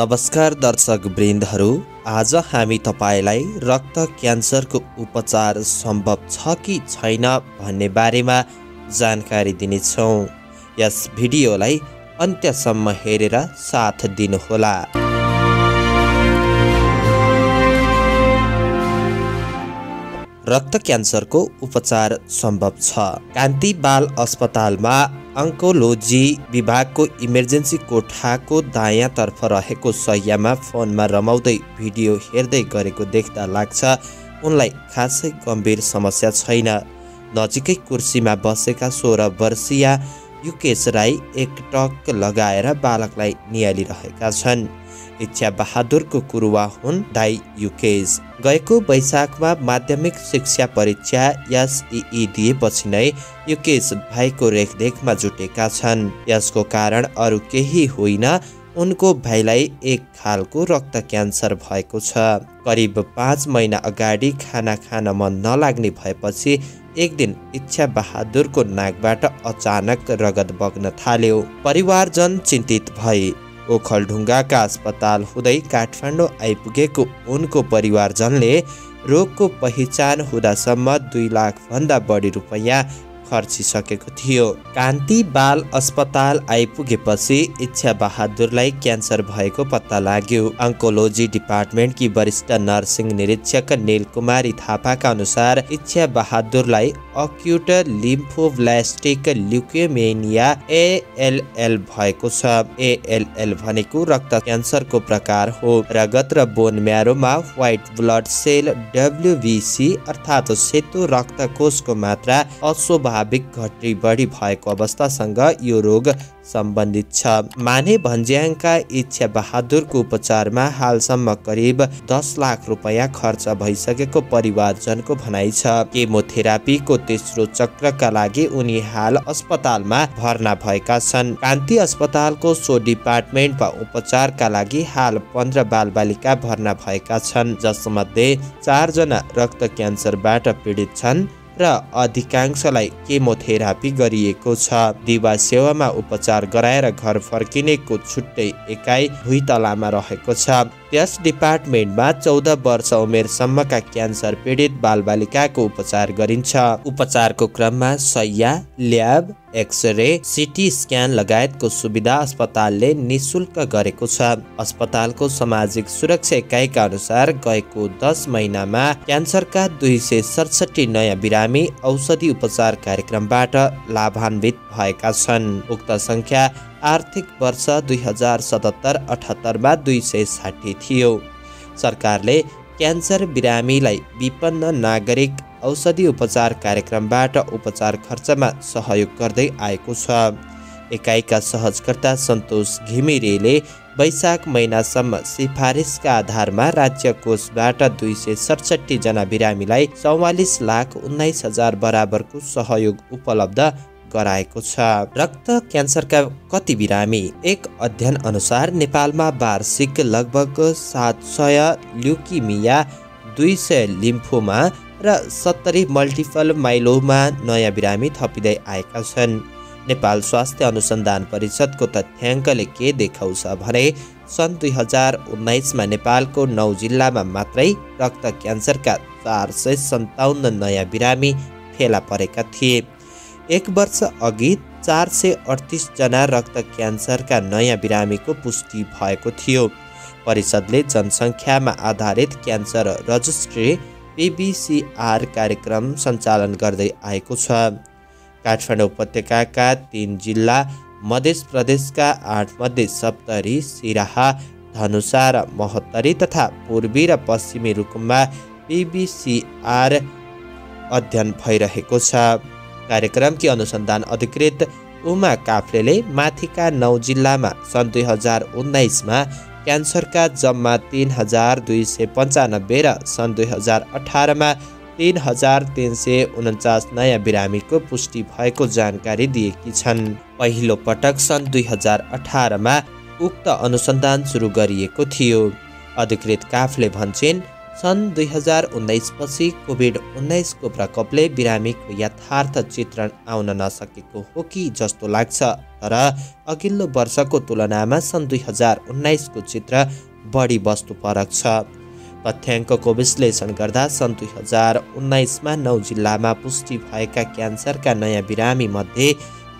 नमस्कार दर्शक वृन्दहरू, आज हामी तपाईलाई रक्त क्यान्सरको उपचार सम्भव छ कि छैन भन्ने बारेमा जानकारी दिनेछौँ। यस भिडियोलाई अन्त्यसम्म हेरेर साथ दिनुहोला। रक्त क्यान्सरको उपचार सम्भव छ। कान्ति बाल अस्पतालमा अंकोलोजी विभागको इमर्जेन्सी कोठाको दायाँतर्फ रहेको शय्यामा फोनमा रमाउँदै भिडियो हेर्दै गरेको देख्दा लाग्छ उनलाई खासै गम्भीर समस्या छैन। नजिकै कुर्सीमा बसेका 16 वर्षीय युकेश राई एक टक लगाएर बालकलाई नियालिरहेका छन्। इच्छा बहादुरको कुरुवा हुन् दाई युकेश। गएको वैशाखमा माध्यमिक शिक्षा परीक्षा एसई दिएपछि नै युकेश भाइको रेखदेखमा जुटेका छन्। यसको कारण अरू केही होइन, उनको भाइलाई एक खालको रक्त क्यान्सर भएको छ। करिब 5 महिना अगाडि खाना खान मन नलाग्ने भएपछि एक दिन इच्छा बहादुरको नाकबाट अचानक रगत बग्न थाल्यो। परिवारजन चिन्तित भए। ओखलढुङ्गाका अस्पताल हुँदै काठमाडौँ आइपुगेको उनको परिवारजनले रोगको पहिचान हुँदासम्म 2 लाख भन्दा बढी रुपैयाँ खर्चिसकेको थियो। कान्ति बाल अस्पताल आइपुगेपछि इच्छा बहादुरलाई क्यान्सर भएको पत्ता लाग्यो। अंकोलोजी डिपार्टमेन्टकी वरिष्ठ नर्सिङ निरीक्षक नीलकुमारी थापाका अनुसार इच्छा बहादुरलाई अक्युट लिम्फोब्लास्टिक ल्युकेमिया एएलएल भएको छ। एएलएल भनेको रक्त क्यान्सरको प्रकार हो। रगत र bone म्यारोमा white blood cell WBC अर्थात् सेतो रक्त कोषको मात्रा स्वाभाविक घटी बढी भएको अवस्थासँग यो रोग सम्बन्धित छ। माने भन्ज्याङका इच्छा बहादुरको उपचारमा हालसम्म करिब 10 लाख रुपैयाँ खर्च भइसकेको परिवारजनको भनाइ छ। केमोथेरापीको तेस्रो चक्रका लागि उनी हाल अस्पतालमा भर्ना भएका छन्। कान्ति अस्पतालको सो डिपार्टमेन्टमा उपचारका लागि हाल 15 बालबालिका भर्ना भएका छन्, जसमध्ये 4 जना रक्त क्यान्सरबाट पीडित छन् र अधिकांशलाई केमोथेरापी गरिएको छ। दिवा सेवामा उपचार गराएर घर फर्किनेको छुट्टै एकाइ भुइँतलामा रहेको छ। त्यस डिपार्टमेन्टमा 14 वर्ष उमेरसम्मका क्यान्सर पीडित बालबालिकाको उपचार गरिन्छ। उपचारको क्रममा शय्या, ल्याब, एक्सरे, सिटी स्क्यान लगायतको सुविधा अस्पतालले निशुल्क गरेको छ। अस्पतालको सामाजिक सुरक्षा इकाइका अनुसार गएको 10 महिनामा क्यान्सरका 267 नयाँ बिरामी औषधि उपचार कार्यक्रमबाट लाभान्वित भएका छन्। उक्त सङ्ख्या आर्थिक वर्ष 2077-78मा 260 थियो। सरकारले क्यान्सर बिरामीलाई विपन्न नागरिक औषधि उपचार कार्यक्रमबाट उपचार खर्चमा सहयोग गर्दै आएको छ। एकाइका सहजकर्ता सन्तोष घिमिरेले वैशाख महिनासम्म सिफारिसका आधारमा राज्य कोषबाट 267 जना बिरामीलाई 44,19,000 बराबरको सहयोग उपलब्ध गराएको छ। रक्त क्यान्सरका कति बिरामी? एक अध्ययन अनुसार नेपालमा वार्षिक लगभग 700 ल्युकेमिया, 200 लिम्फोमा र 70 मल्टिपल माइलोमा नयाँ बिरामी थपिँदै आएका छन्। नेपाल स्वास्थ्य अनुसन्धान परिषदको तथ्याङ्कले के देखाउँछ भने सन् 2019मा नेपालको 9 जिल्लामा मात्रै रक्त क्यान्सरका 457 नयाँ बिरामी फेला परेका थिए। एक वर्ष अघि 438 जना रक्त क्यान्सरका नयाँ बिरामीको पुष्टि भएको थियो। परिषदले जनसङ्ख्यामा आधारित क्यान्सर रजिस्ट्री PBCR कार्यक्रम सञ्चालन गर्दै आएको छ। काठमाडौँ उपत्यकाका 3 जिल्ला मध्य प्रदेशका 8 मध्ये सप्तरी, सिराहा, धनुषा र महोत्तरी तथा पूर्वी र पश्चिमी रुकुममा PBCR अध्ययन भइरहेको छ। कार्यक्रमकी अनुसन्धान अधिकृत उमा काफ्लेले माथिका 9 जिल्लामा सन् 2019मा क्यान्सरका जम्मा 3,295 र सन् 2018मा 3,349 नयाँ बिरामीको पुष्टि भएको जानकारी दिएकी छन्। पहिलो पटक सन् 2018मा उक्त अनुसन्धान सुरु गरिएको थियो। अधिकृत काफ्ले भन्छन् सन् 2019 पछि कोभिड-19 को प्रकोपले बिरामीको यथार्थ चित्रण आउन नसकेको हो कि जस्तो लाग्छ, तर अघिल्लो वर्षको तुलनामा सन् 2019 को चित्र बढी वस्तुपरक छ। तथ्याङ्कको विश्लेषण गर्दा सन् 2019 मा 9 जिल्लामा पुष्टि भएका क्यान्सरका नयाँ बिरामी मध्ये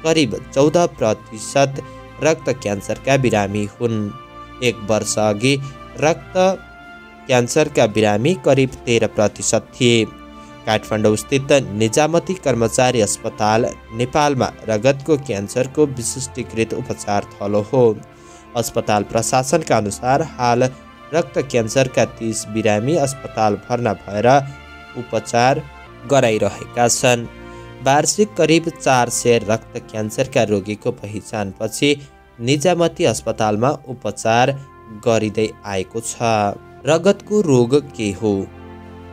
करिब 14% रक्त क्यान्सरका बिरामी हुन्। एक वर्ष अघि रक्त क्यान्सरका बिरामी करिब 13% थिए। काठमाडौँ स्थित निजामती कर्मचारी अस्पताल नेपालमा रगतको क्यान्सरको विशिष्टीकृत उपचार थलो हो। अस्पताल प्रशासनका अनुसार हाल रक्त क्यान्सरका 30 बिरामी अस्पताल भर्ना भएर उपचार गराइरहेका छन्। वार्षिक करिब 400 रक्त क्यान्सरका रोगीको पहिचानपछि निजामती अस्पतालमा उपचार गरिँदै आएको छ। रगतको रोग के हो?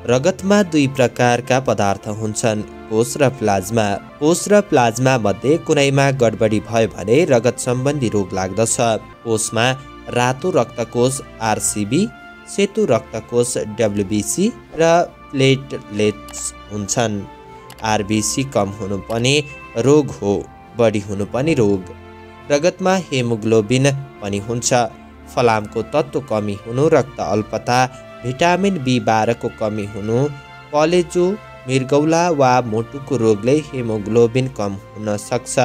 रगतमा दुई प्रकारका पदार्थ हुन्छन्, कोष र प्लाज्मा। कोष र प्लाज्मा मध्ये कुनैमा गडबडी भयो भने रगत सम्बन्धी रोग लाग्दछ। कोषमा रातो रक्तकोष आरसिबी, सेतो रक्तकोष डब्ल्युबीसी र प्लेटलेट्स हुन्छन्। आरबीसी कम हुनु पनि रोग हो, बढी हुनु पनि रोग। रगतमा हेमोग्लोबिन पनि हुन्छ। फलामको तत्त्व कमी हुनु, रक्त अल्पता, भिटामिन B12 को कमी हुनु, कलेजो, मृगौला वा मोटुको रोगले हेमोग्लोबिन कम हुन सक्छ।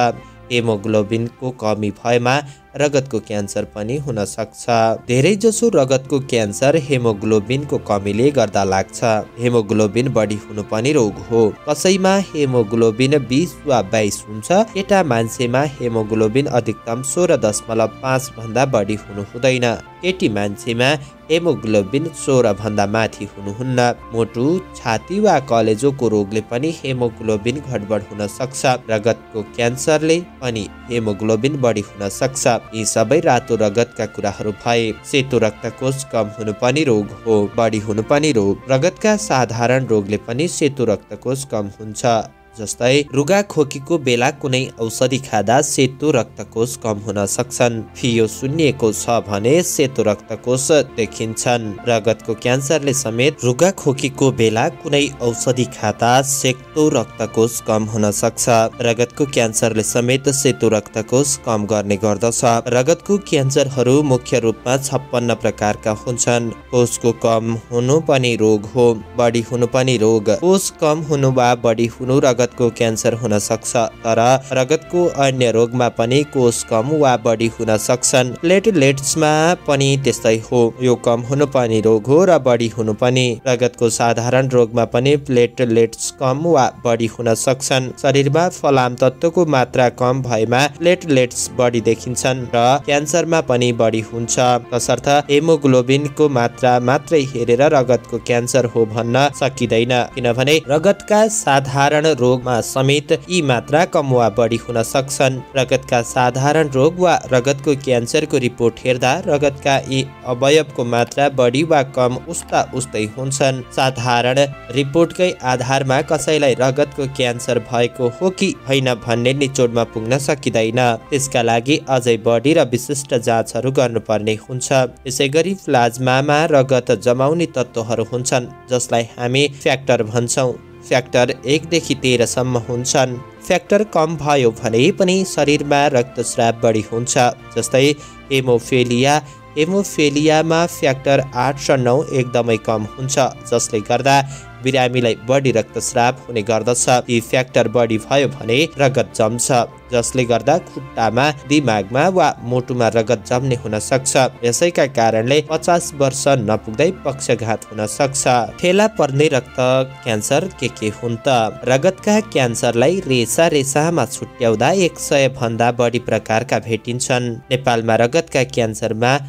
हेमोग्लोबिन को कमी भएमा रगतको क्यान्सर पनि हुन सक्छ। धेरैजसो रगतको क्यान्सर हेमोग्लोबिन को कमीले गर्दा लाग्छ। हेमोग्लोबिन बढी हुनु पनि रोग हो। कसैमा हेमोग्लोबिन 20 वा 22 हुन्छ। केटा मान्छेमा हेमोग्लोबिन अधिकतम 16.5 भन्दा बढी हुनु हुँदैन। केटी मान्छेमा हेमोग्लोबिन 16 भन्दा माथि हुनुहुन्न। मोटु, छाती वा कलेजो को रोगले पनि हेमोग्लोबिन गडबड हुन सक्छ। रगतको क्यान्सरले पनि हेमोग्लोबिन बढी हुन सक्छ। यी सबै रातो रगतका कुराहरू भए। सेतो रक्तकोष कम हुनु पनि रोग हो, बढी हुनु पनि रोग। रगतका साधारण रोगले पनि सेतो रक्तकोष कम हुन्छ, जस्तै रुगा खोकीको बेला कुनै औषधि खादा सेतो रक्तकोष कम हुन सक्छन्। फियो सुन्निएको छ भने सेतो रक्तकोष देखिन्छन्। रगतको क्यान्सरले समेत रुगा खोकीको बेला कुनै औषधि खादा सेतो रक्तकोष कम हुन सक्छ। रगतको क्यान्सरले समेत सेतो रक्तकोष कम गर्ने गर्दछ। रगतको क्यान्सरहरू मुख्य रूपमा 56 प्रकारका हुन्छन्। कोषको कम हुनु पनि रोग हो, बढी हुनु पनि रोग। कोष कम हुनु वा बढी हुनु रगतको क्यान्सर हुन सक्छ, तर रगतको अन्य रोगमा पनि कोष कम वा बढी हुन सक्छन्। प्लेटलेट्समा पनि त्यस्तै हो। यो कम हुनु पनि रोग हो र बढी हुनु पनि। रगतको साधारण रोगमा पनि प्लेटलेट्स कम वा बढी हुन सक्छन्। शरीरमा फलाम तत्त्वको मात्रा कम भएमा प्लेटलेट्स बढी देखिन्छन् र क्यान्सरमा पनि बढी हुन्छ। तसर्थ हेमोग्लोबिनको मात्रा मात्रै हेरेर रगतको क्यान्सर हो भन्न सकिँदैन, किनभने रगतका साधारण रोगमा समेत यी मात्रा कम वा बढी हुन सक्छन्। रगतका साधारण रोग वा रगतको क्यान्सरको रिपोर्ट हेर्दा रगतका यी अवयवको मात्रा बढी वा कम उस्ता उस्तै हुन्छन्। साधारण रिपोर्टकै आधारमा कसैलाई रगतको क्यान्सर भएको हो कि होइन भन्ने निचोडमा पुग्न सकिँदैन। त्यसका लागि अझै बढी र विशिष्ट जाँचहरू गर्नुपर्ने हुन्छ। यसै गरी प्लाज्मामा रगत जमाउने तत्त्वहरू हुन्छन्, जसलाई हामी फ्याक्टर भन्छौँ। फ्याक्टर 1 देखि 13 सम्म हुन्छन्। फ्याक्टर कम भयो भने पनि शरीरमा रक्तस्राव बढी हुन्छ, जस्तै हेमोफिलिया। हेमोफिलियामा फ्याक्टर 8 र 9 एकदमै कम हुन्छ, जसले गर्दा बिरामीलाई बढी रक्तस्राव हुने गर्दछ। यी फ्याक्टर बढी भयो भने रगत जम्छ, जसले गर्दा खुट्टामा, दिमागमा वा मोटुमा रगत जम्ने हुन सक्छ। यसैका कारणले 50 वर्ष नपुग्दै पक्षघात हुन सक्छ। फेला पर्ने रक्त क्यान्सर के हुन् त? रगतका क्यान्सरलाई रेसा रेसामा छुट्याउँदा 100 भन्दा बढी प्रकारका भेटिन्छन्। नेपालमा रगतका क्यान्सरमा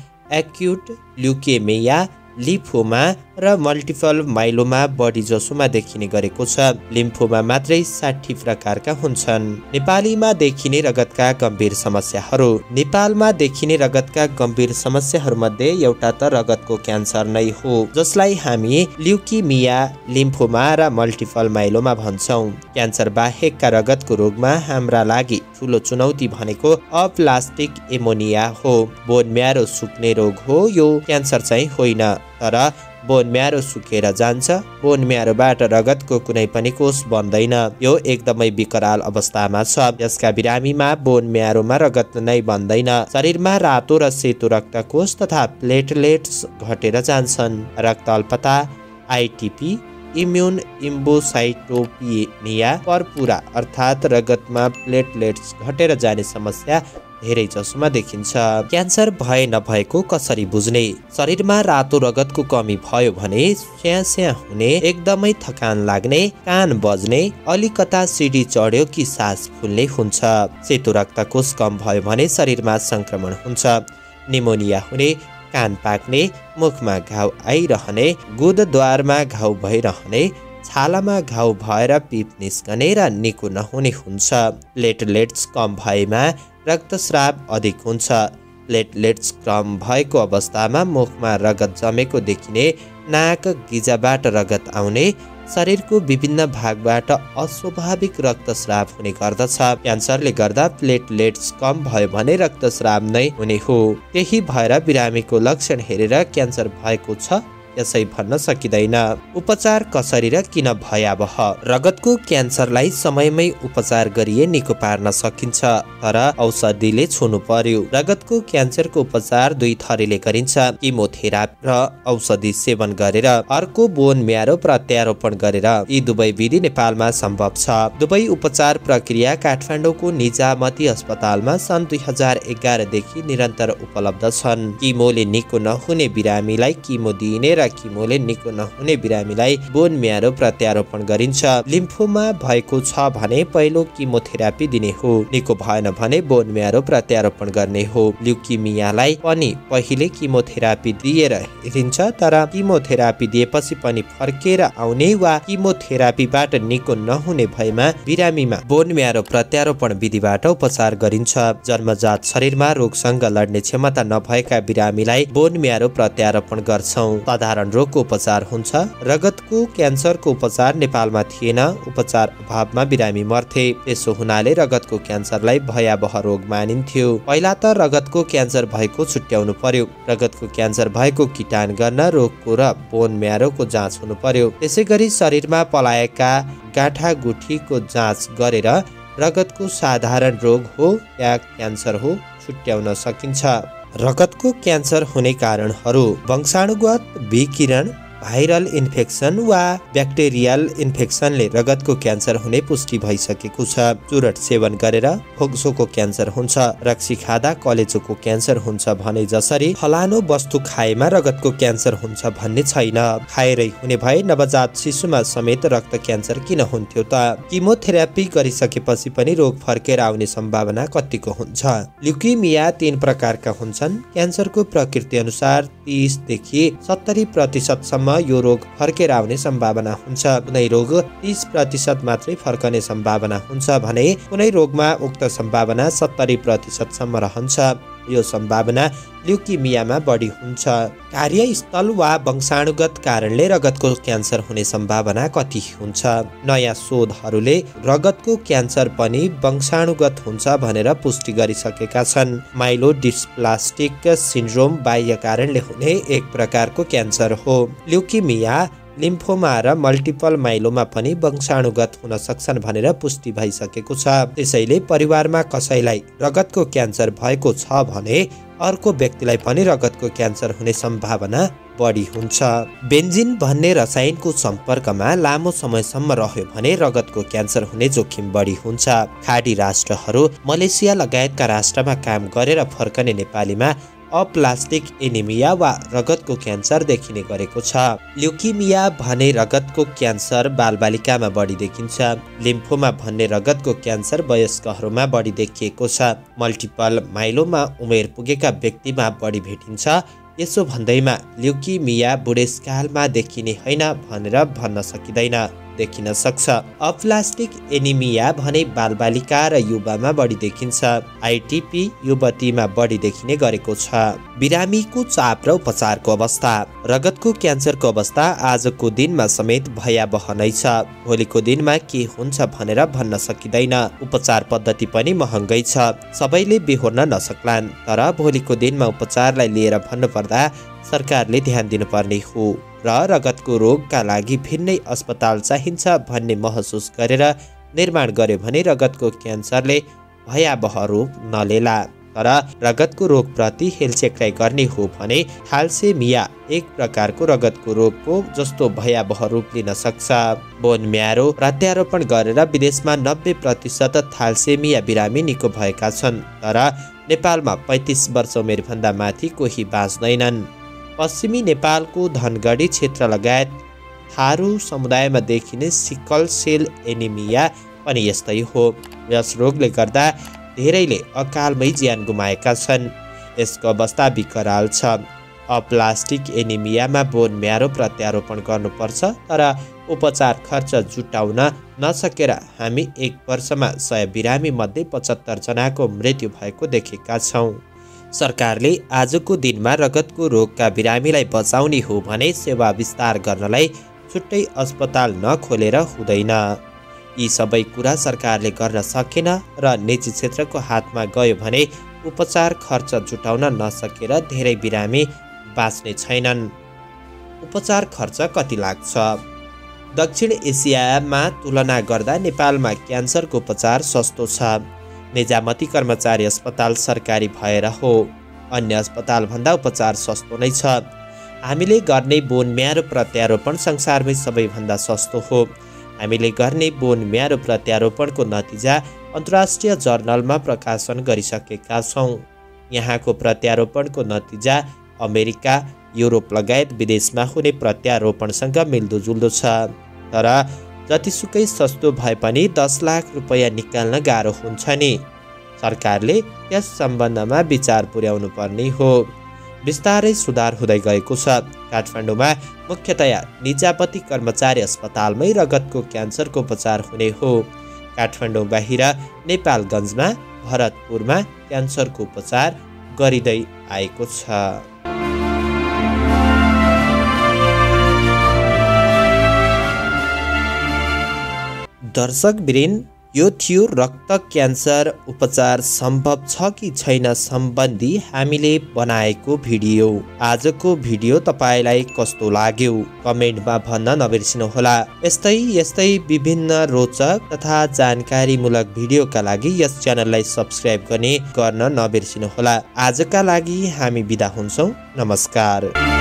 एक्युट ल्युकेमिया, लिम्फोमा र मल्टिपल माइलोमा बढी जसोमा देखिने गरेको छ। लिम्फोमा मात्रै 60 प्रकारका हुन्छन्। नेपालीमा देखिने रगतका गम्भीर समस्याहरू। नेपालमा देखिने रगतका गम्भीर समस्याहरूमध्ये एउटा त रगतको क्यान्सर नै हो, जसलाई हामी ल्युकेमिया, लिम्फोमा र मल्टिपल माइलोमा भन्छौँ। क्यान्सर बाहेकका रगतको रोगमा हाम्रा लागि ठुलो चुनौती भनेको अप्लास्टिक एमोनिया हो। बोन म्यारो सुक्ने रोग हो। यो क्यान्सर चाहिँ होइन, तर बोन म्यारो सुकेर जान्छ। बोन म्यारोबाट रगतको कुनै पनि कोष बन्दैन। यो एकदमै विकराल अवस्थामा छ। यसका बिरामीमा बोन म्यारोमा रगत नै बन्दैन। शरीरमा रातो र सेतो रक्तकोष तथा प्लेटलेट्स घटेर जान्छन्। रक्त अल्पता, आईटीपी, इम्युन इम्बोसाइटोपिनिया, पर्पुरा अर्थात् रगतमा प्लेटलेट्स घटेर जाने समस्या धेरै जसोमा देखिन्छ। क्यान्सर भए नभएको कसरी बुझ्ने? शरीरमा रातो रगतको कमी भयो भने स्यास्या हुने, एकदमै थकान लाग्ने, कान बज्ने, अलिकता सिडी चढ्यो कि सास फुल्ने हुन्छ। सेतो रक्तकोष कम भयो भने शरीरमा संक्रमण हुन्छ, निमोनिया हुने, कान पाक्ने, मुखमा घाउ आइरहने, गुदद्वारमा घाउ भइरहने, छालामा घाउ भएर पिप निस्कने र निको नहुने हुन्छ। प्लेटलेट्स कम भएमा रक्तस्राव अधिक हुन्छ। प्लेटलेट्स कम भएको अवस्थामा मुखमा रगत जमेको देखिने, नाक गिजाबाट रगत आउने, शरीरको विभिन्न भागबाट अस्वाभाविक रक्तस्राव हुने गर्दछ। क्यान्सरले गर्दा प्लेटलेट्स कम भयो भने रक्तस्राव नै हुने हो। त्यही भएर बिरामीको लक्षण हेरेर क्यान्सर भएको छ यसै भन्न सकिँदैन। उपचार कसरी र किन भयावह? रगतको क्यान्सरलाई समयमै उपचार गरिए निको पार्न सकिन्छ, तर औषधिले छुनु पर्यो। रगतको क्यान्सरको उपचार दुई थरीले गरिन्छ, किमोथेरापी र औषधि सेवन गरेर, अर्को बोन म्यारो प्रत्यारोपण गरेर। यी दुवै विधि नेपालमा सम्भव छ। दुवै उपचार प्रक्रिया काठमाडौँको निजामती अस्पतालमा सन् 2011 देखि निरन्तर उपलब्ध छन्। किमोले निको नहुने बिरामीलाई किमो दिइने, किमोले निको नहुने बिरामीलाई बोन म्यारो प्रत्यारोपण गरिन्छ। लिम्फोमा भएको छ भने पहिलो किमोथेरापी दिने हो, निको भएन भने बोन म्यारो प्रत्यारोपण गर्ने हो। ल्युकेमियालाई पनि पहिले किमोथेरापी दिएर हेरिन्छ, तर किमोथेरापी दिएपछि पनि फर्केर आउने वा किमोथेरापीबाट निको नहुने भएमा बिरामीमा बोन म्यारो प्रत्यारोपण विधिबाट उपचार गरिन्छ। जन्मजात शरीरमा रोगसँग लड्ने क्षमता नभएका बिरामीलाई बोन म्यारो प्रत्यारोपण गर्छौं। साधारण रोगको उपचार हुन्छ। रगतको क्यान्सरको उपचार नेपालमा थिएन। उपचार अभावमा बिरामी मर्थे। त्यसो हुनाले रगतको क्यान्सरलाई भयावह रोग मानिन्थ्यो। पहिला त रगतको क्यान्सर भएको छुट्याउनु पर्यो। रगतको क्यान्सर भएको किटान गर्न रोगको र बोन म्यारोको जाँच हुनु पर्यो। त्यसै गरी शरीरमा पलाएका गाँठागुठीको जाँच गरेर रगतको साधारण रोग हो या क्यान्सर हो छुट्याउन सकिन्छ। रगतको क्यान्सर हुने कारणहरू: वंशाणुगत विकिरण, भाइरल इन्फेक्सन वा ब्याक्टेरियल इन्फेक्सनले रगतको क्यान्सर हुने पुष्टि भइसकेको छ। चुरट सेवन गरेर फोक्सोको क्यान्सर हुन्छ, रक्सी खाँदा कलेजोको क्यान्सर हुन्छ भने जसरी फलानो वस्तु खाएमा रगतको क्यान्सर हुन्छ भन्ने छैन। खाएरै हुने भए नवजात शिशुमा समेत रक्त क्यान्सर किन हुन्थ्यो त? किमोथेरापी गरिसकेपछि पनि रोग फर्केर आउने सम्भावना कतिको हुन्छ? ल्युकेमिया 3 प्रकारका हुन्छन्। क्यान्सरको प्रकृति अनुसार 30 देखि 70% यो रोग फर्केर आउने सम्भावना हुन्छ। कुनै रोग 30% मात्रै फर्कने सम्भावना हुन्छ भने कुनै रोगमा उक्त सम्भावना 70% रहन्छ। यो सम्भावना ल्युकेमियामा बढी हुन्छ। कार्यस्थल वा वंशाणुगत कारणले रगतको क्यान्सर हुने सम्भावना कति हुन्छ? नयाँ शोधहरूले रगतको क्यान्सर पनि वंशाणुगत हुन्छ भनेर पुष्टि गरिसकेका छन्। माइलोडिस्प्लास्टिक सिन्ड्रोम बाह्य कारणले हुने एक प्रकारको क्यान्सर हो। ल्युकेमिया, लिम्फोमा र मल्टिपल माइलोमा पनि वंशाणुगत हुन सक्छन् भनेर पुष्टि भइसकेको छ। त्यसैले परिवारमा कसैलाई रगतको क्यान्सर भएको छ भने अर्को व्यक्तिलाई पनि रगतको क्यान्सर हुने सम्भावना बढी हुन्छ। बेन्जिन भन्ने रसायनको सम्पर्कमा लामो समयसम्म रह्यो भने रगतको क्यान्सर हुने जोखिम बढी हुन्छ। खाडी राष्ट्रहरू, मलेसिया लगायतका राष्ट्रमा काम गरेर फर्कने नेपालीमा अप्लास्टिक एनिमिया वा रगतको क्यान्सर देखिने गरेको छ। ल्युकेमिया भने रगतको क्यान्सर बालबालिकामा बढी देखिन्छ। लिम्फोमा भन्ने रगतको क्यान्सर वयस्कहरूमा बढी देखिएको छ। मल्टिपल माइलोमा उमेर पुगेका व्यक्तिमा बढी भेटिन्छ। यसो भन्दैमा ल्युकेमिया बुढेसकालमा देखिने होइन भनेर भन्न सकिँदैन, देखिन सक्छ। अप्लास्टिक एनिमिया भने बालबालिका र युवामा बढी देखिन्छ। आईटीपी युवतीमा बढी देखिने गरेको छ। बिरामीको चाप र उपचारको अवस्था। रगतको क्यान्सरको अवस्था आजको दिनमा समेत भयावह नै छ। भोलिको दिनमा के हुन्छ भनेर भन्न सकिँदैन। उपचार पद्धति पनि महँगै छ, सबैले बेहोर्न नसक्लान्, तर भोलिको दिनमा उपचारलाई लिएर भन्नुपर्दा सरकारले ध्यान दिनुपर्ने हो। र रगतको रोगका लागि भिन्नै अस्पताल चाहिन्छ भन्ने महसुस गरेर निर्माण गर्यो भने रगतको क्यान्सरले भयावह रूप नलेला। तर रगतको रोगप्रति हेलचेक्राइ गर्ने हो भने थालसेमिया एक प्रकारको रगतको रोगको जस्तो भयावह रूप लिन सक्छ। बोन म्यारो प्रत्यारोपण गरेर विदेशमा 90% थालसेमिया बिरामी निको भएका छन्, तर नेपालमा 35 वर्ष उमेरभन्दा माथि कोही बाँच्दैनन्। पश्चिमी नेपालको धनगढी क्षेत्र लगायत थारू समुदायमा देखिने सिकल सेल एनिमिया पनि यस्तै हो। यस रोगले गर्दा धेरैले अकालमै ज्यान गुमाएका छन्। यसको अवस्था विकराल छ। अप्लास्टिक एनिमियामा बोन म्यारो प्रत्यारोपण गर्नुपर्छ, तर उपचार खर्च जुटाउन नसकेर हामी एक वर्षमा 100 बिरामी मध्ये 75 जनाको मृत्यु भएको देखेका छौँ। सरकारले आजको दिनमा रगतको रोगका बिरामीलाई बचाउने हो भने सेवा विस्तार गर्नलाई छुट्टै अस्पताल नखोलेर हुँदैन। यी सबै कुरा सरकारले गर्न सकेन र निजी क्षेत्रको हातमा गयो भने उपचार खर्च जुटाउन नसकेर धेरै बिरामी बाँच्ने छैनन्। उपचार खर्च कति लाग्छ? दक्षिण एसियामा तुलना गर्दा नेपालमा क्यान्सरको उपचार सस्तो छ। निजामती कर्मचारी अस्पताल सरकारी भएर हो, अन्य अस्पतालभन्दा उपचार सस्तो नै छ। हामीले गर्ने बोन म्यारो प्रत्यारोपण संसारमै सबैभन्दा सस्तो हो। हामीले गर्ने बोन म्यारो प्रत्यारोपणको नतिजा अन्तर्राष्ट्रिय जर्नलमा प्रकाशन गरिसकेका छौँ। यहाँको प्रत्यारोपणको नतिजा अमेरिका, युरोप लगायत विदेशमा हुने प्रत्यारोपणसँग मिल्दोजुल्दो छ। तर जतिसुकै सस्तो भए पनि 10 लाख रुपैयाँ निकाल्न गाह्रो हुन्छ नि। सरकारले यस सम्बन्धमा विचार पुर्याउनु पर्ने हो। बिस्तारै सुधार हुँदै गएको छ। काठमाडौँमा मुख्यतया निजामती कर्मचारी अस्पतालमै रगतको क्यान्सरको उपचार हुने हो। काठमाडौँ बाहिर नेपालगञ्जमा, भरतपुरमा क्यान्सरको उपचार गरिँदै आएको छ। दर्शकवृन्द, यो थियो रक्त क्यान्सर उपचार सम्भव छ कि छैन सम्बन्धी हामीले बनाएको भिडियो। आजको भिडियो तपाईँलाई कस्तो लाग्यो कमेन्टमा भन्न नबिर्सिनुहोला। यस्तै विभिन्न रोचक तथा जानकारीमूलक भिडियोका लागि यस च्यानललाई सब्स्क्राइब गर्न नबिर्सिनुहोला। आजका लागि हामी बिदा हुन्छौँ। नमस्कार।